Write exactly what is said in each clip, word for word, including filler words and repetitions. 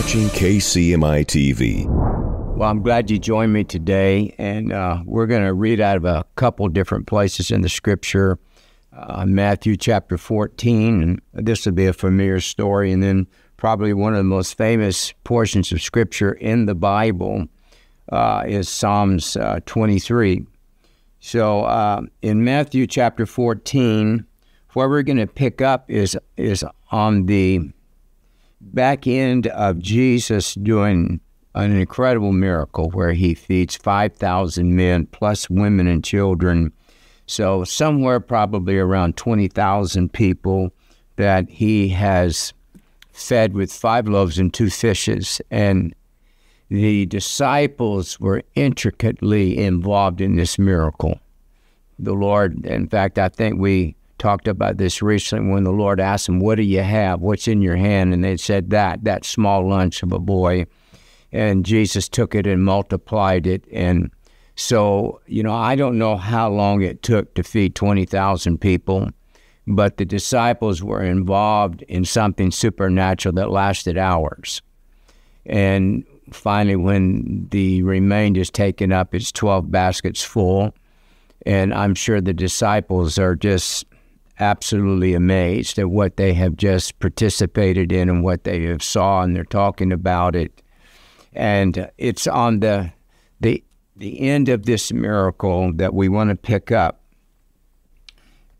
watching K C M I T V. Well, I'm glad you joined me today, and uh, we're going to read out of a couple different places in the Scripture. Uh, Matthew chapter fourteen, and this will be a familiar story, and then probably one of the most famous portions of Scripture in the Bible uh, is Psalms uh, twenty-three. So uh, in Matthew chapter fourteen, what we're going to pick up is is on the back end of Jesus doing an incredible miracle where he feeds five thousand men plus women and children. So somewhere probably around twenty thousand people that he has fed with five loaves and two fishes. And the disciples were intricately involved in this miracle. The Lord, in fact, I think we talked about this recently when the Lord asked them, what do you have? What's in your hand? And they said that, that small lunch of a boy. And Jesus took it and multiplied it. And so, you know, I don't know how long it took to feed twenty thousand people, but the disciples were involved in something supernatural that lasted hours. And finally, when the remainder is taken up, it's twelve baskets full. And I'm sure the disciples are just absolutely amazed at what they have just participated in and what they have saw, and they're talking about it. And it's on the the the end of this miracle that we want to pick up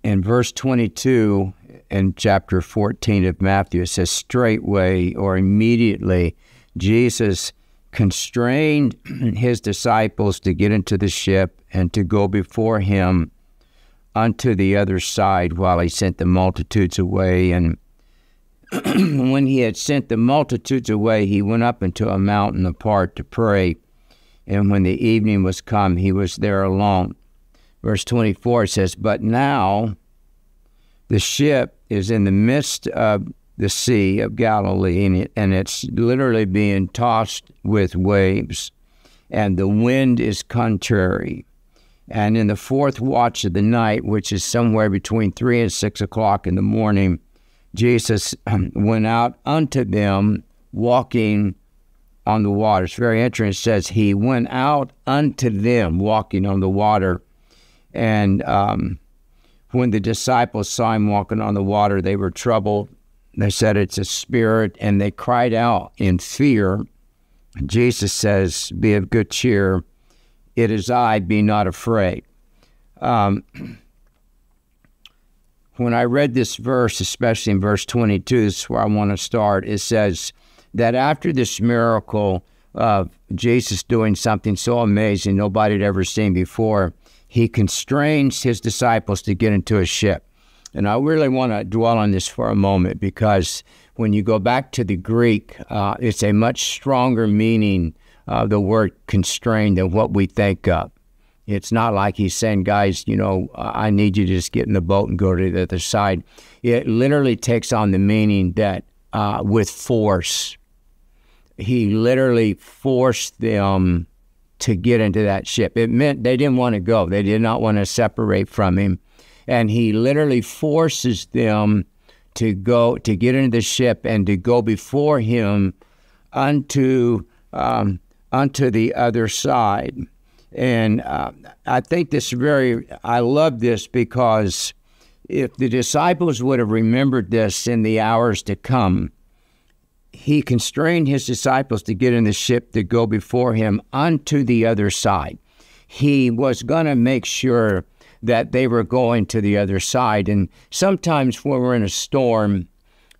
in verse twenty-two in chapter fourteen of Matthew. It says, straightway, or immediately, Jesus constrained his disciples to get into the ship and to go before him unto the other side while he sent the multitudes away. And when he had sent the multitudes away, he went up into a mountain apart to pray. And when the evening was come, he was there alone. Verse twenty-four says, but now the ship is in the midst of the Sea of Galilee, and, it, and it's literally being tossed with waves, and the wind is contrary. And in the fourth watch of the night, which is somewhere between three and six o'clock in the morning, Jesus went out unto them walking on the water. It's very interesting. It says he went out unto them walking on the water. And um, when the disciples saw him walking on the water, they were troubled. They said, it's a spirit. And they cried out in fear. Jesus says, be of good cheer. It is I, be not afraid. Um, when I read this verse, especially in verse twenty-two, this is where I want to start. It says that after this miracle of Jesus doing something so amazing nobody had ever seen before, he constrains his disciples to get into a ship. And I really want to dwell on this for a moment, because when you go back to the Greek, uh, it's a much stronger meaning Uh, the word constrained than what we think of. It's not like he's saying, guys, you know, I need you to just get in the boat and go to the other side. It literally takes on the meaning that uh, with force, he literally forced them to get into that ship. It meant they didn't want to go. They did not want to separate from him. And he literally forces them to go, to get into the ship and to go before him unto um unto the other side. And uh, I think this very, I love this, because if the disciples would have remembered this in the hours to come, he constrained his disciples to get in the ship, to go before him unto the other side. He was going to make sure that they were going to the other side. And sometimes when we're in a storm,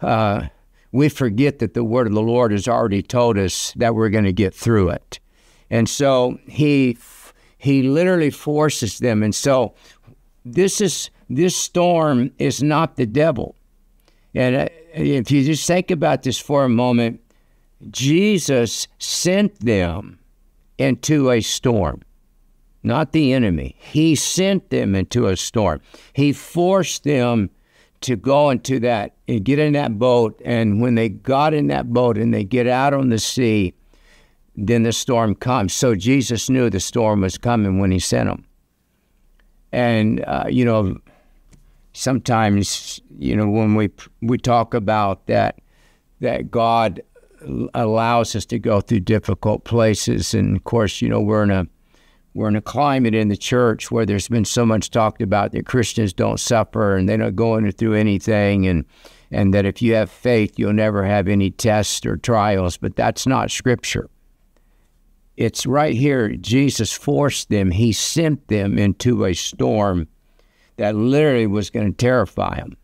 uh, we forget that the word of the Lord has already told us that we're going to get through it. And so he he literally forces them. And so this is this storm is not the devil. And if you just think about this for a moment, Jesus sent them into a storm, not the enemy. He sent them into a storm. He forced them to go into that and get in that boat. And when they got in that boat and they get out on the sea, then the storm comes. So Jesus knew the storm was coming when he sent them. And, uh, you know, sometimes, you know, when we we talk about that, that God allows us to go through difficult places. And of course, you know, we're in a we're in a climate in the church where there's been so much talked about that Christians don't suffer and they're not going through anything, and and that if you have faith, you'll never have any tests or trials. But that's not Scripture. It's right here. Jesus forced them. He sent them into a storm that literally was going to terrify them.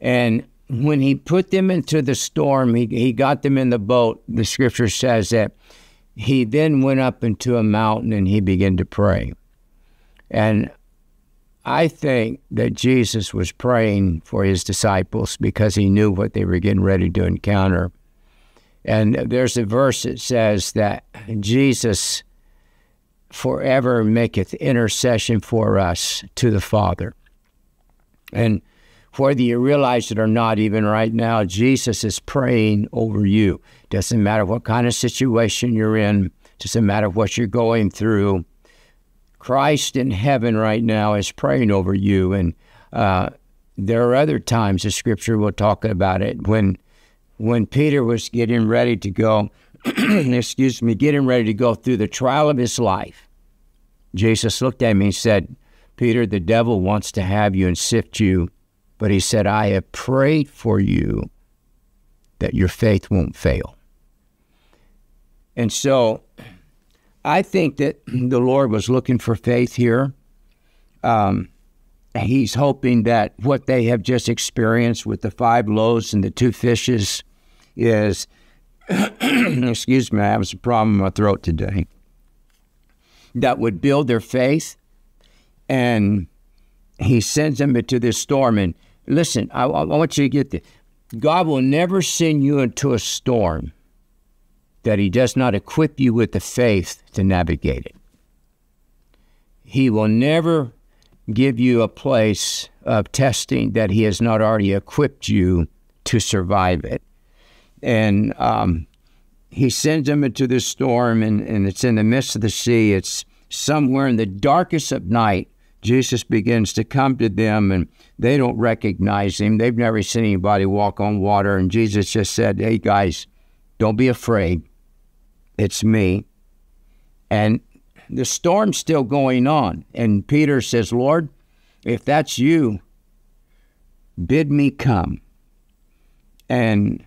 And when he put them into the storm, he, he got them in the boat. The Scripture says that he then went up into a mountain and he began to pray. And I think that Jesus was praying for his disciples because he knew what they were getting ready to encounter. And there's a verse that says that Jesus forever maketh intercession for us to the Father. And whether you realize it or not, even right now, Jesus is praying over you. Doesn't matter what kind of situation you're in. Doesn't matter what you're going through. Christ in heaven right now is praying over you. And uh, there are other times the Scripture will talk about it. When when Peter was getting ready to go, excuse me, getting ready to go through the trial of his life, Jesus looked at him and said, "Peter, the devil wants to have you and sift you. But he said, I have prayed for you that your faith won't fail." And so I think that the Lord was looking for faith here. Um, he's hoping that what they have just experienced with the five loaves and the two fishes is, excuse me, I have a problem in my throat today, that would build their faith. And he sends them into this storm. And listen, I, I want you to get this. God will never send you into a storm that he does not equip you with the faith to navigate it. He will never give you a place of testing that he has not already equipped you to survive it. And um, he sends them into this storm, and, and it's in the midst of the sea. It's somewhere in the darkest of night. Jesus begins to come to them, and they don't recognize him. They've never seen anybody walk on water. And Jesus just said, "Hey, guys, don't be afraid. It's me." And the storm's still going on. And Peter says, "Lord, if that's you, bid me come." And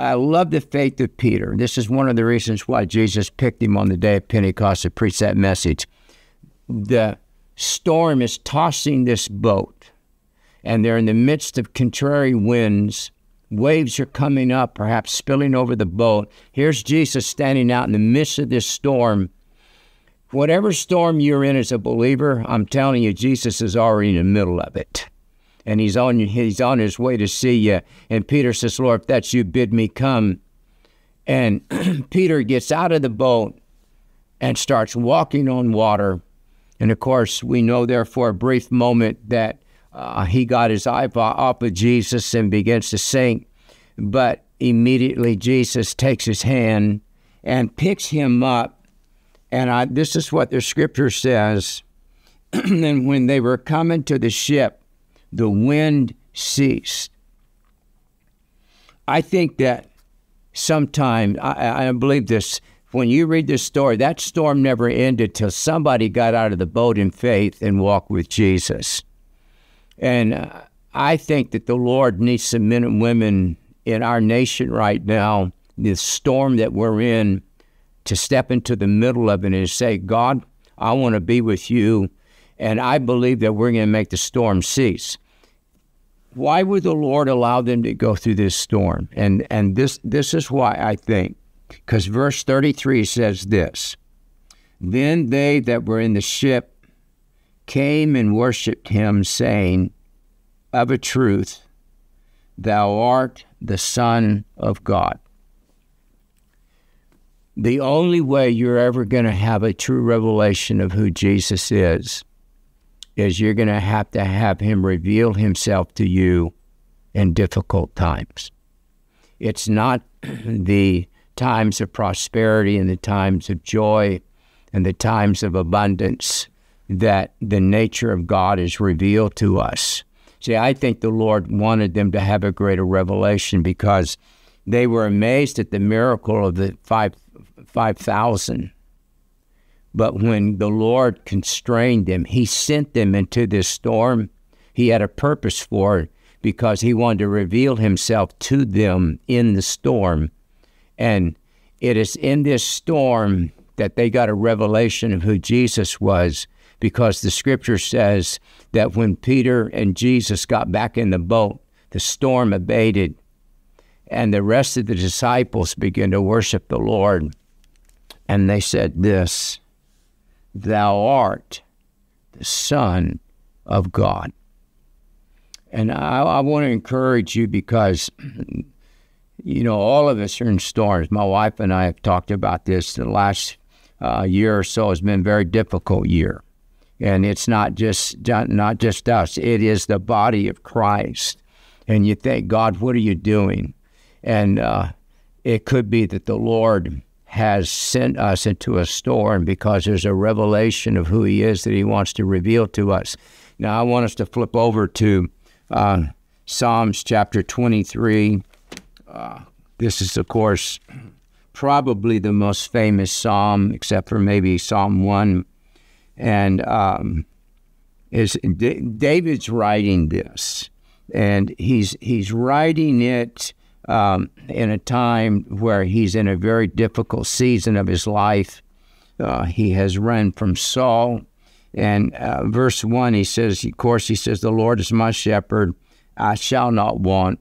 I love the faith of Peter. This is one of the reasons why Jesus picked him on the day of Pentecost to preach that message. The storm is tossing this boat, and they're in the midst of contrary winds. Waves are coming up, perhaps spilling over the boat. Here's Jesus standing out in the midst of this storm. Whatever storm you're in as a believer, I'm telling you, Jesus is already in the middle of it. And he's on, he's on his way to see you. And Peter says, "Lord, if that's you, bid me come." And Peter gets out of the boat and starts walking on water. And, of course, we know there for a brief moment that uh, he got his eye off of Jesus and begins to sink. But immediately Jesus takes his hand and picks him up. And I, this is what the Scripture says. "And when they were coming to the ship, the wind ceased." I think that sometime, I, I believe this, when you read this story, that storm never ended till somebody got out of the boat in faith and walked with Jesus. And uh, I think that the Lord needs some men and women in our nation right now, this storm that we're in, to step into the middle of it and say, "God, I want to be with you, and I believe that we're going to make the storm cease." Why would the Lord allow them to go through this storm? And, and this, this is why I think. Because verse thirty-three says this, "Then they that were in the ship came and worshipped him, saying, Of a truth, thou art the Son of God." The only way you're ever going to have a true revelation of who Jesus is, is you're going to have to have him reveal himself to you in difficult times. It's not the times of prosperity and the times of joy and the times of abundance that the nature of God is revealed to us. See, I think the Lord wanted them to have a greater revelation, because They were amazed at the miracle of the five five thousand. But when the Lord constrained them, he sent them into this storm. He had a purpose for it because he wanted to reveal himself to them in the storm. And it is in this storm that they got a revelation of who Jesus was, because the scripture says that when Peter and Jesus got back in the boat, the storm abated and the rest of the disciples began to worship the Lord. And they said this, "Thou art the Son of God." And I, I want to encourage you, because, you know, all of us are in storms. My wife and I have talked about this. The last uh, year or so has been a very difficult year. And it's not just, not just us. It is the body of Christ. And you think, God, what are you doing? And uh, it could be that the Lord has sent us into a storm because there's a revelation of who he is that he wants to reveal to us. Now, I want us to flip over to uh, Psalms chapter twenty-three. Uh, this is, of course, probably the most famous psalm, except for maybe Psalm one. And um, is D David's writing this, and he's, he's writing it Um, in a time where he's in a very difficult season of his life. Uh, he has run from Saul. And uh, verse one, he says, of course, he says, "The Lord is my shepherd, I shall not want."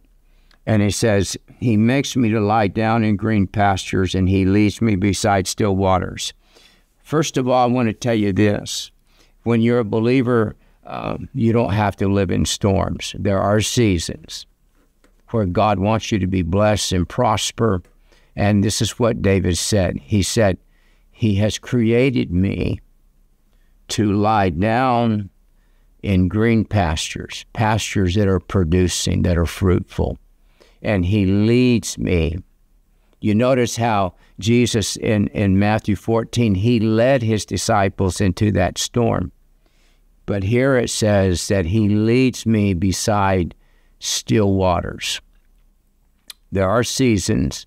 And he says, "He makes me to lie down in green pastures, and he leads me beside still waters." First of all, I want to tell you this. When you're a believer, uh, you don't have to live in storms. There are seasons where God wants you to be blessed and prosper. And this is what David said. He said, "He has created me to lie down in green pastures," pastures that are producing, that are fruitful. "And he leads me." You notice how Jesus in, in Matthew fourteen, he led his disciples into that storm. But here it says that he leads me beside still waters. There are seasons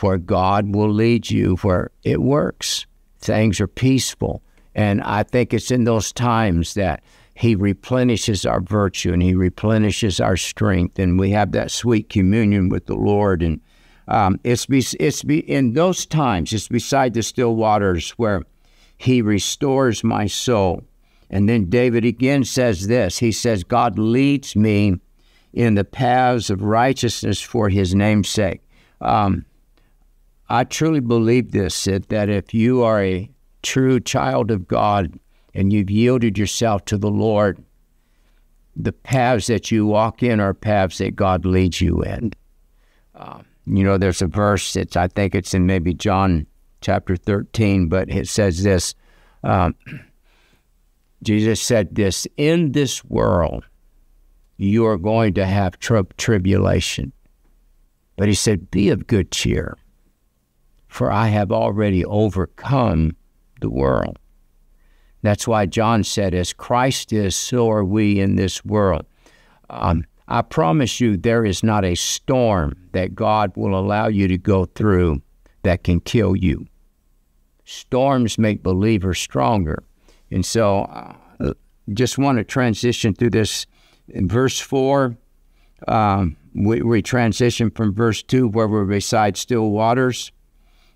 where God will lead you, where it works. Things are peaceful. And I think it's in those times that he replenishes our virtue and he replenishes our strength. And we have that sweet communion with the Lord. And um, it's, be, it's be, in those times, it's beside the still waters where he restores my soul. And then David again says this. He says, "God leads me in the paths of righteousness for his name's sake." Um, I truly believe this, Sid, that if you are a true child of God and you've yielded yourself to the Lord, the paths that you walk in are paths that God leads you in. Um, you know, there's a verse, it's, I think it's in maybe John chapter thirteen, but it says this. Um, Jesus said this, "In this world, you are going to have tribulation. But he said, be of good cheer, for I have already overcome the world." That's why John said, as Christ is, so are we in this world. Um, I promise you, there is not a storm that God will allow you to go through that can kill you. Storms make believers stronger. And so I just want to transition through this. In verse four, um, we, we transition from verse two where we're beside still waters.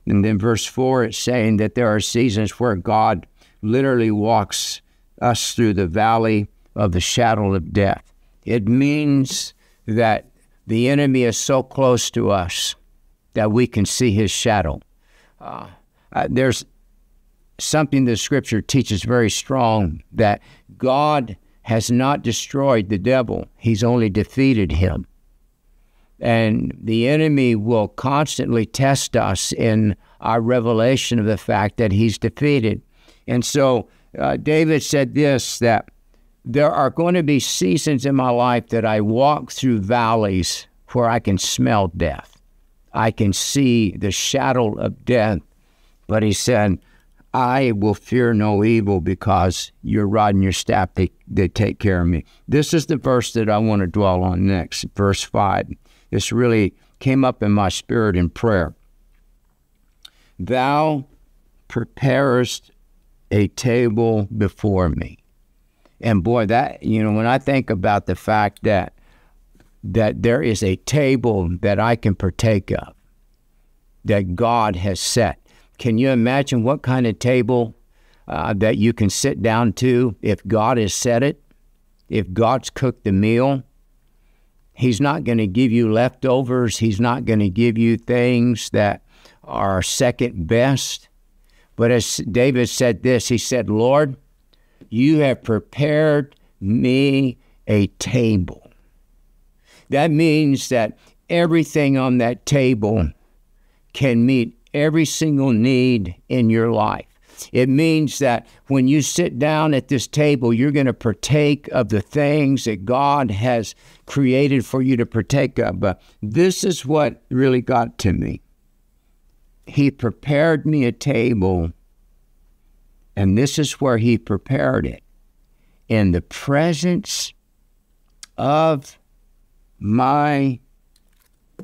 And then verse four, it's saying that there are seasons where God literally walks us through the valley of the shadow of death. It means that the enemy is so close to us that we can see his shadow. Uh, uh, there's something the scripture teaches very strong, that God has not destroyed the devil. He's only defeated him. And the enemy will constantly test us in our revelation of the fact that he's defeated. And so uh, David said this, that there are going to be seasons in my life that I walk through valleys where I can smell death. I can see the shadow of death. But he said, "I will fear no evil, because your rod and your staff, they, they take care of me." This is the verse that I want to dwell on next, verse five. This really came up in my spirit in prayer. Thou preparest a table before me. And boy, that, you know, when I think about the fact that that there is a table that I can partake of, that God has set. Can you imagine what kind of table uh, that you can sit down to if God has set it? If God's cooked the meal, He's not going to give you leftovers. He's not going to give you things that are second best. But as David said this, he said, Lord, you have prepared me a table. That means that everything on that table can meet every single need in your life. It means that when you sit down at this table, you're going to partake of the things that God has created for you to partake of. But this is what really got to me. He prepared me a table, and this is where He prepared it, in the presence of my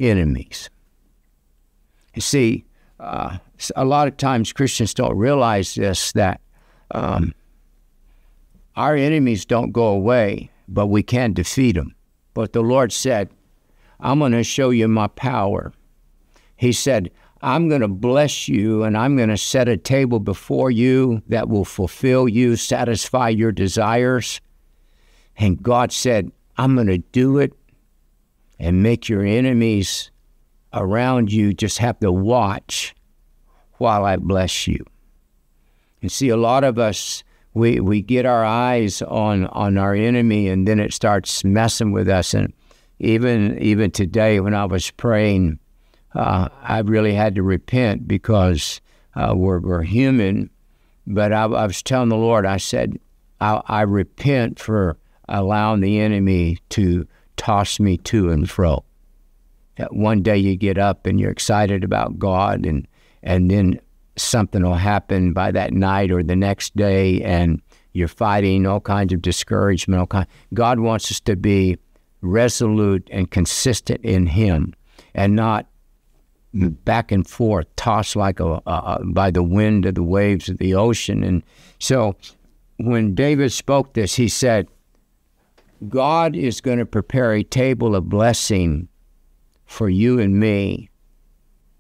enemies. You see, uh, a lot of times Christians don't realize this, that um, our enemies don't go away, but we can defeat them. But the Lord said, I'm going to show you my power. He said, I'm going to bless you, and I'm going to set a table before you that will fulfill you, satisfy your desires. And God said, I'm going to do it and make your enemies around you just have to watch while I bless you. And see, a lot of us, we, we get our eyes on, on our enemy, and then it starts messing with us. And even, even today when I was praying, uh, I really had to repent because uh, we're, we're human. But I, I was telling the Lord, I said, I, I repent for allowing the enemy to toss me to and fro. That one day you get up and you're excited about God, and and then something will happen by that night or the next day, and you're fighting all kinds of discouragement. All kind. God wants us to be resolute and consistent in Him, and not back and forth, tossed like a, a by the wind of the waves of the ocean. And so, when David spoke this, he said, "God is going to prepare a table of blessing for you and me."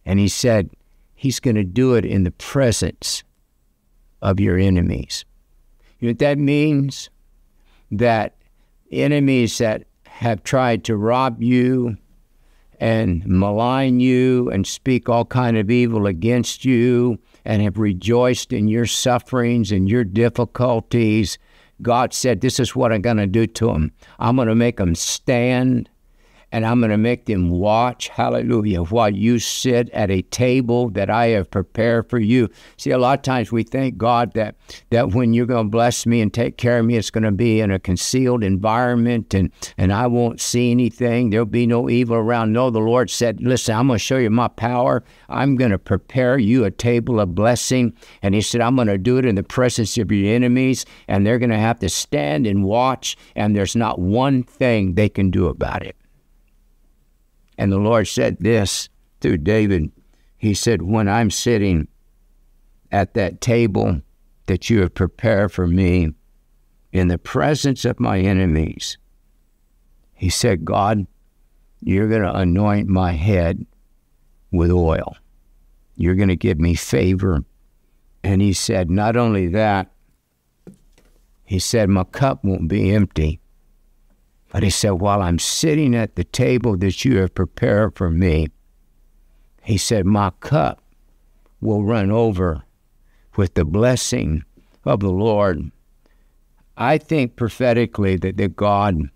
And He said, He's going to do it in the presence of your enemies. You know what that means? That enemies that have tried to rob you and malign you and speak all kind of evil against you and have rejoiced in your sufferings and your difficulties, God said, this is what I'm going to do to them. I'm going to make them stand, and I'm going to make them watch, hallelujah, while you sit at a table that I have prepared for you. See, a lot of times we thank God that, that when you're going to bless me and take care of me, it's going to be in a concealed environment, and, and I won't see anything. There'll be no evil around. No, the Lord said, listen, I'm going to show you my power. I'm going to prepare you a table of blessing. And He said, I'm going to do it in the presence of your enemies, and they're going to have to stand and watch, and there's not one thing they can do about it. And the Lord said this through David. He said, when I'm sitting at that table that you have prepared for me in the presence of my enemies, He said, God, you're going to anoint my head with oil. You're going to give me favor. And He said, not only that, He said, my cup won't be empty. But He said, while I'm sitting at the table that you have prepared for me, He said, my cup will run over with the blessing of the Lord. I think prophetically that, that God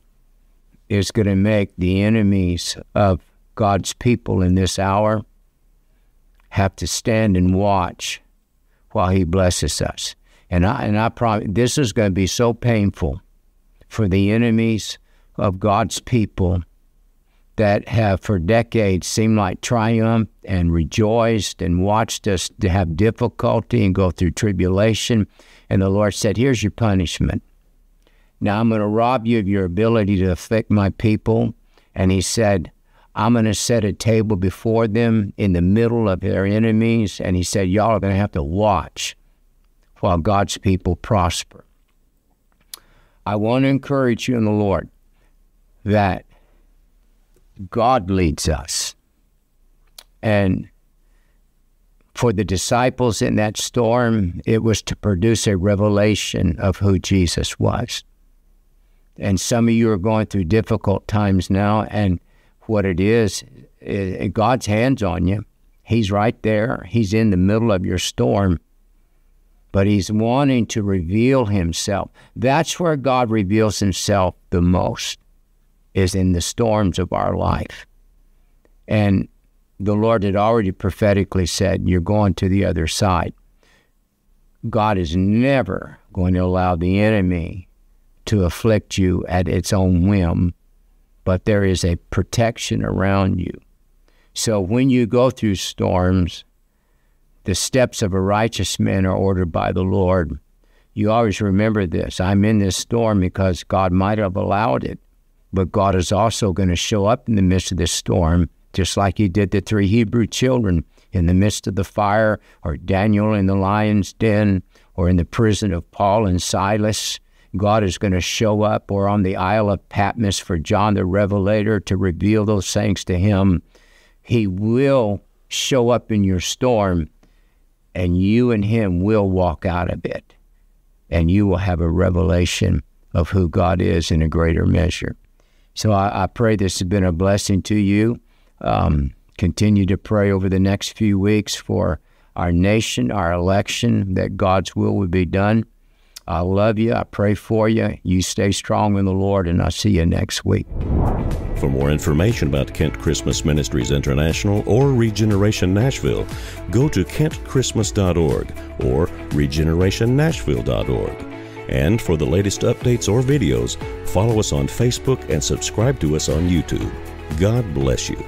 is going to make the enemies of God's people in this hour have to stand and watch while He blesses us. And I, and I promise, this is going to be so painful for the enemies of God's people that have for decades seemed like triumphed and rejoiced and watched us to have difficulty and go through tribulation. And the Lord said, here's your punishment. Now I'm going to rob you of your ability to affect my people. And He said, I'm going to set a table before them in the middle of their enemies. And he said, y'all are going to have to watch while God's people prosper. I want to encourage you in the Lord that God leads us. And for the disciples in that storm, it was to produce a revelation of who Jesus was. And some of you are going through difficult times now, and what it is, it, God's hands on you. He's right there. He's in the middle of your storm, but he's wanting to reveal himself. That's where God reveals himself the most, is in the storms of our life. And the Lord had already prophetically said, you're going to the other side. God is never going to allow the enemy to afflict you at its own whim, but there is a protection around you. So when you go through storms, the steps of a righteous man are ordered by the Lord. You always remember this. I'm in this storm because God might have allowed it, but God is also going to show up in the midst of this storm, just like he did the three Hebrew children in the midst of the fire, or Daniel in the lion's den, or in the prison of Paul and Silas. God is going to show up, or on the Isle of Patmos for John the Revelator to reveal those things to him. He will show up in your storm, and you and him will walk out of it, and you will have a revelation of who God is in a greater measure. So I, I pray this has been a blessing to you. Um, continue to pray over the next few weeks for our nation, our election, that God's will would be done. I love you. I pray for you. You stay strong in the Lord, and I'll see you next week. For more information about Kent Christmas Ministries International or Regeneration Nashville, go to kent christmas dot org or regeneration nashville dot org. And for the latest updates or videos, follow us on Facebook and subscribe to us on YouTube. God bless you.